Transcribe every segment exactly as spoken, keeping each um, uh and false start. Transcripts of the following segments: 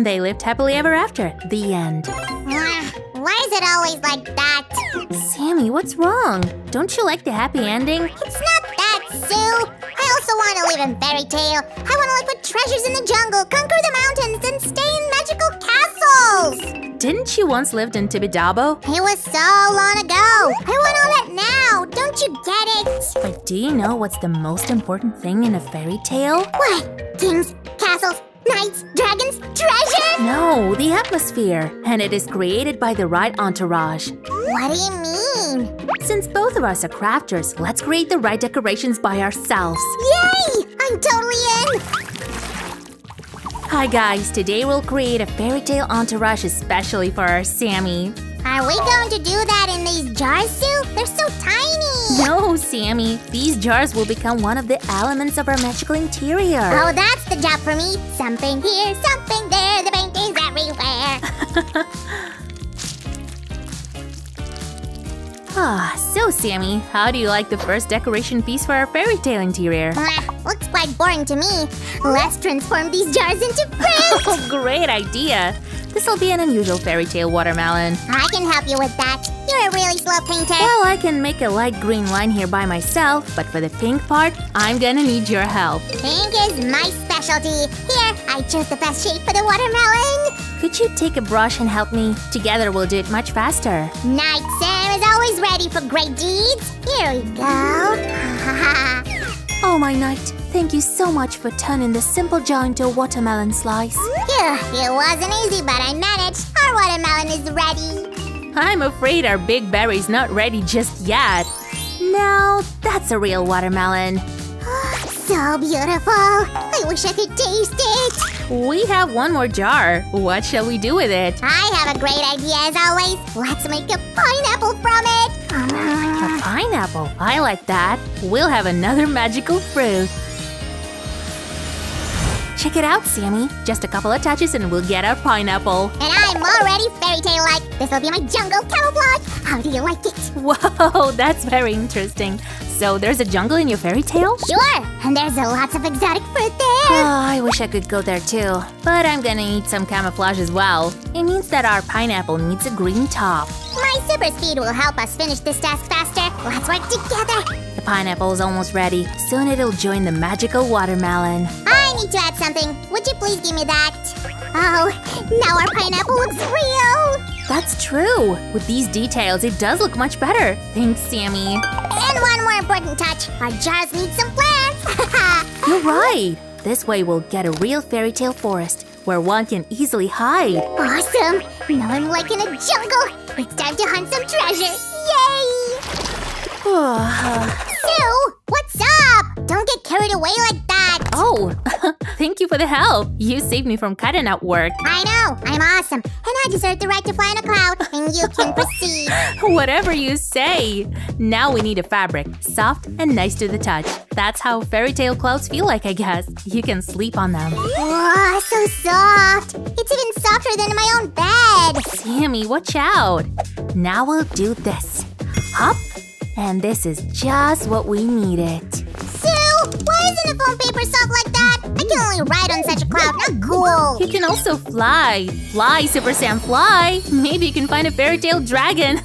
and they lived happily ever after. The end. Why is it always like that? Sammy, what's wrong? Don't you like the happy ending? It's not that, Sue. I also want to live in fairy tale. I want to like put treasures in the jungle, conquer the mountains, and stay in magical castles. Didn't you once lived in Tibidabo? It was so long ago. I want all that now. Don't you get it? But do you know what's the most important thing in a fairy tale? What? Kings, castles, knights, dragons, treasure? No, the atmosphere. And it is created by the right entourage. What do you mean? Since both of us are crafters, let's create the right decorations by ourselves. Yay! I'm totally in! Hi guys, today we'll create a fairy tale entourage especially for our Sammy. Are we going to do that in these jars, Sue? They're so tiny! No, Sammy. These jars will become one of the elements of our magical interior. Oh, that's the job for me. Something here, something there, the painting's everywhere. Ah, oh, so Sammy, how do you like the first decoration piece for our fairy tale interior? Looks quite boring to me. Let's transform these jars into fruit! Oh, great idea! This'll be an unusual fairy tale watermelon. I can help you with that. You're a really slow painter. Well, I can make a light green line here by myself, but for the pink part, I'm gonna need your help. Pink is my specialty. Here, I chose the best shape for the watermelon. Could you take a brush and help me? Together we'll do it much faster. Night Sam is always ready for great deeds. Here we go. Oh, my knight, thank you so much for turning this simple jar into a watermelon slice. Yeah, it wasn't easy, but I managed. Our watermelon is ready. I'm afraid our big berry's not ready just yet. Now, that's a real watermelon. So beautiful! I wish I could taste it! We have one more jar. What shall we do with it? I have a great idea as always. Let's make a pineapple from it! A pineapple? I like that. We'll have another magical fruit. Check it out, Sammy. Just a couple of touches and we'll get our pineapple. And I'm already fairy tale-like. This will be my jungle camouflage. How do you like it? Whoa, that's very interesting. So there's a jungle in your fairy tale? Sure! And there's a lots of exotic fruit there! Oh, I wish I could go there too. But I'm gonna need some camouflage as well. It means that our pineapple needs a green top. My super speed will help us finish this task faster. Let's work together! The pineapple is almost ready. Soon it'll join the magical watermelon. I need to add something. Would you please give me that? Oh, now our pineapple looks real! That's true! With these details, it does look much better. Thanks, Sammy. And one more important touch. Our jars need some plants! You're right! This way we'll get a real fairy tale forest, where one can easily hide. Awesome! Now I'm like in a jungle! It's time to hunt some treasure! Yay! Sue! What's up? Don't get carried away like that! Oh! Thank you for the help! You saved me from cutting out work. I know! I'm awesome! And I deserve the right to fly in a cloud! And you can proceed! Whatever you say! Now we need a fabric, soft and nice to the touch. That's how fairy tale clouds feel like, I guess. You can sleep on them. Oh, so soft! It's even softer than my own bed! Sammy, watch out! Now we'll do this. Hop! And this is just what we needed. Sue, why isn't the foam paper soft like that? I can only ride on such a cloud, not cool. You can also fly. Fly, Super Sam, fly. Maybe you can find a fairy tale dragon.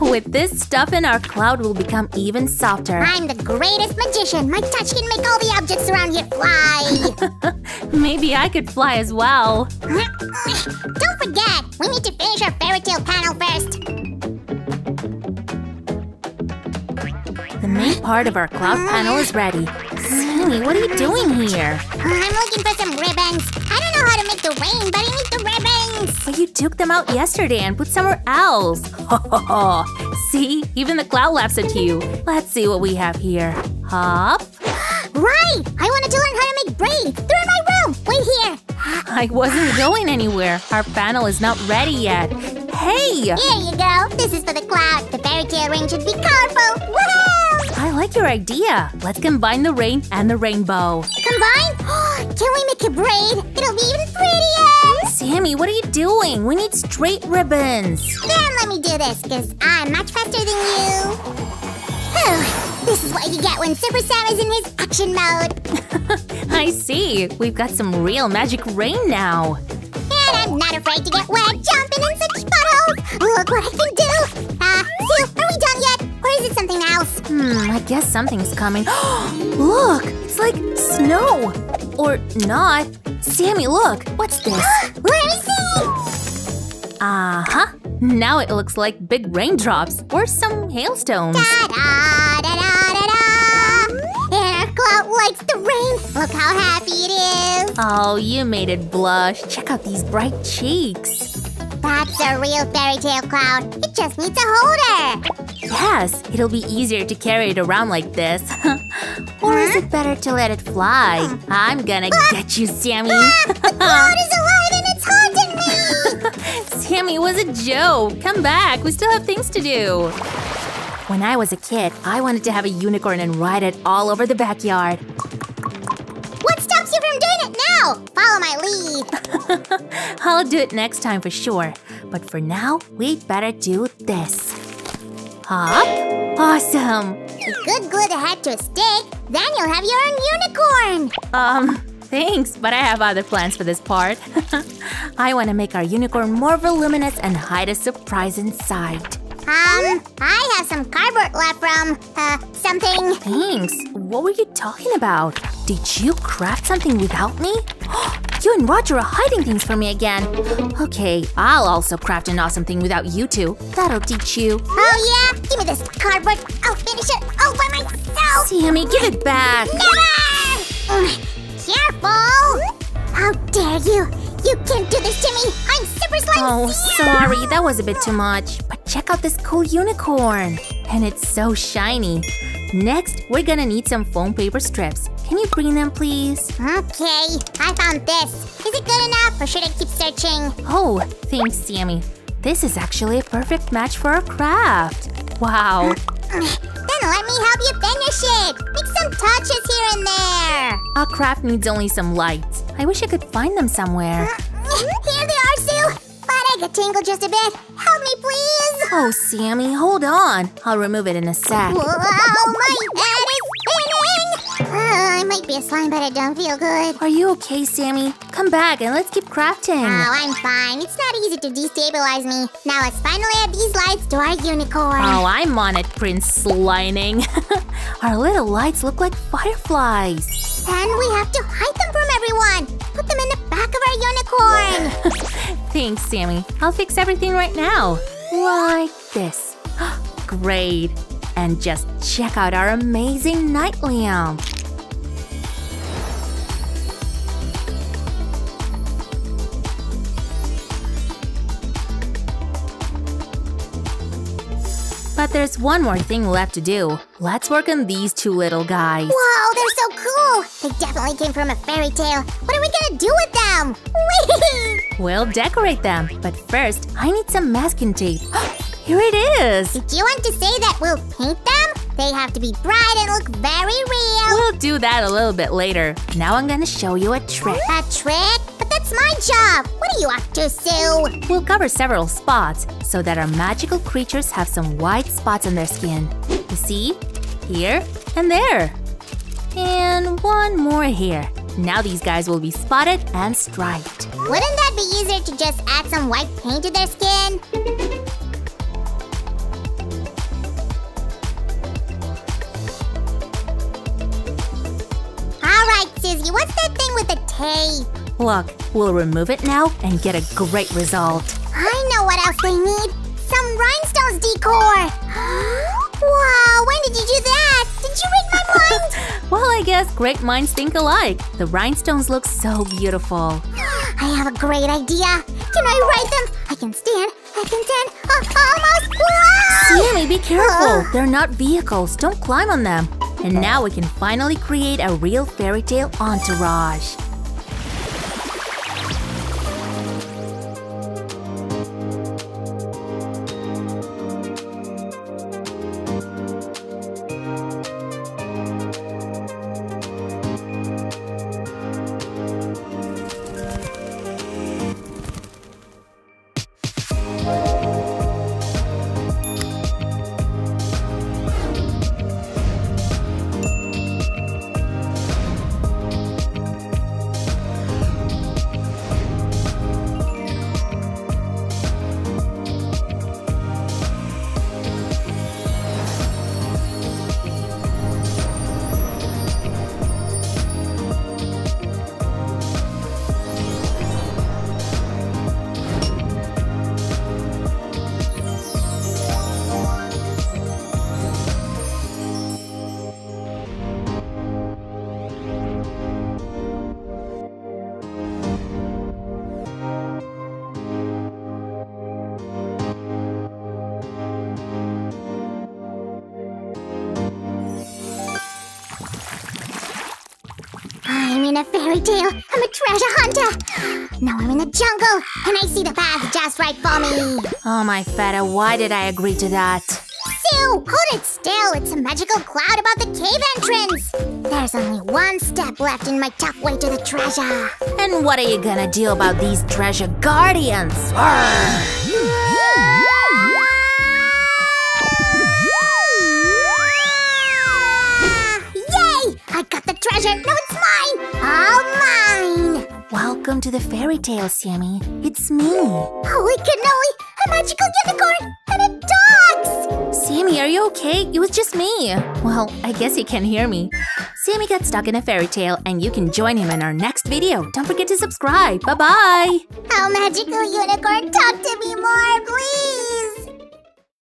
With this stuff in, our cloud will become even softer. I'm the greatest magician. My touch can make all the objects around here fly. Maybe I could fly as well. Don't forget, we need to finish our fairy tale panel first. The main part of our cloud panel is ready. Sammy, what are you doing here? I'm looking for some ribbons. I don't know how to make the rain, but I need the ribbons! But you took them out yesterday and put somewhere else. Ho ho ho! See? Even the cloud laughs at you. Let's see what we have here. Hop! Right! I wanted to learn how to make braids! They're in my room! Wait here! I wasn't going anywhere. Our panel is not ready yet. Hey! Here you go! This is for the cloud. The fairy tale rain should be colorful! Woohoo! I like your idea. Let's combine the rain and the rainbow. Combine? Can we make a braid? It'll be even prettier! Sammy, what are you doing? We need straight ribbons. Then let me do this, because I'm much faster than you. Oh, this is what you get when Super Sam is in his action mode. I see. We've got some real magic rain now. not afraid to get wet, jumping in such puddles. Look what I can do. Ah, uh, Sue, are we done yet? Or is it something else? Hmm, I guess something's coming. Look, it's like snow. Or not. Sammy, look, what's this? Let me see! Uh-huh. Now it looks like big raindrops or some hailstones. Da-da, da-da-da-da! And our cloud likes the rain. Look how happy it is. Oh, you made it blush. Check out these bright cheeks. That's a real fairy tale cloud. It just needs a holder. Yes, it'll be easier to carry it around like this. Or is it better to let it fly? I'm gonna ah! get you, Sammy. Ah! The cloud is alive and it's haunting me! Sammy, it was a joke. Come back. We still have things to do. When I was a kid, I wanted to have a unicorn and ride it all over the backyard. What stops you from doing it now? Follow my lead. I'll do it next time for sure. But for now, we'd better do this. Hop! Awesome! Good glue the head to a stick, then you'll have your own unicorn! Um, thanks, but I have other plans for this part. I want to make our unicorn more voluminous and hide a surprise inside. Um, I have some cardboard left from, uh, something… Thanks! What were you talking about? Did you craft something without me? You and Roger are hiding things from me again. Okay, I'll also craft an awesome thing without you two. That'll teach you. Oh yeah? Give me this cardboard. I'll finish it all by myself. Sammy, give it back. Never! Careful! How dare you! You can't do this to me! I'm Super Slime Sam! Oh, sorry. That was a bit too much. But check out this cool unicorn. And it's so shiny. Next, we're gonna need some foam paper strips. Can you bring them, please? Okay, I found this. Is it good enough, or should I keep searching? Oh, thanks, Sammy. This is actually a perfect match for our craft. Wow. Then let me help you finish it. Make some touches here and there. Our craft needs only some lights. I wish I could find them somewhere. Here they are, Sue. But I got tangled just a bit. Help me, please. Oh, Sammy, hold on. I'll remove it in a sec. Whoa, my head is spinning. Oh, I might be a slime, but I don't feel good. Are you okay, Sammy? Come back and let's keep crafting. Oh, I'm fine. It's not easy to destabilize me. Now let's finally add these lights to our unicorn. Oh, I'm on it, Prince Slining. Our little lights look like fireflies. Then we have to hide them from everyone! Put them in the back of our unicorn! Thanks, Sammy. I'll fix everything right now. Like this. Great! And just check out our amazing night lamp! But there's one more thing left to do. Let's work on these two little guys. Wow, they're so cool! They definitely came from a fairy tale. What are we gonna do with them? Whee! We'll decorate them. But first, I need some masking tape. Here it is! Did you want to say that we'll paint them? They have to be bright and look very real. We'll do that a little bit later. Now I'm gonna show you a trick. A trick? That's my job! What are you up to, Sue? We'll cover several spots so that our magical creatures have some white spots on their skin. You see? Here and there. And one more here. Now these guys will be spotted and striped. Wouldn't that be easier to just add some white paint to their skin? Alright, Susie, what's that thing with the tape? Look, we'll remove it now and get a great result. I know what else they need! Some rhinestones decor! Wow, when did you do that? Did you read my mind? Well, I guess great minds think alike. The rhinestones look so beautiful. I have a great idea! Can I write them? I can stand, I can stand, almost! Wow! Sammy, be careful! Uh. They're not vehicles, don't climb on them. And now we can finally create a real fairy tale entourage. in a fairy tale. I'm a treasure hunter. Now I'm in the jungle, and I see the path just right for me. Oh, my feta, why did I agree to that? Sue, hold it still. It's a magical cloud about the cave entrance. There's only one step left in my tough way to the treasure. And what are you gonna do about these treasure guardians? I got the treasure! No, it's mine! All mine! Welcome to the fairy tale, Sammy. It's me. Holy cannoli! A magical unicorn! And it talks! Sammy, are you okay? It was just me. Well, I guess you can hear me. Sammy got stuck in a fairy tale, and you can join him in our next video. Don't forget to subscribe. Bye-bye! Oh, magical unicorn, talk to me more, please!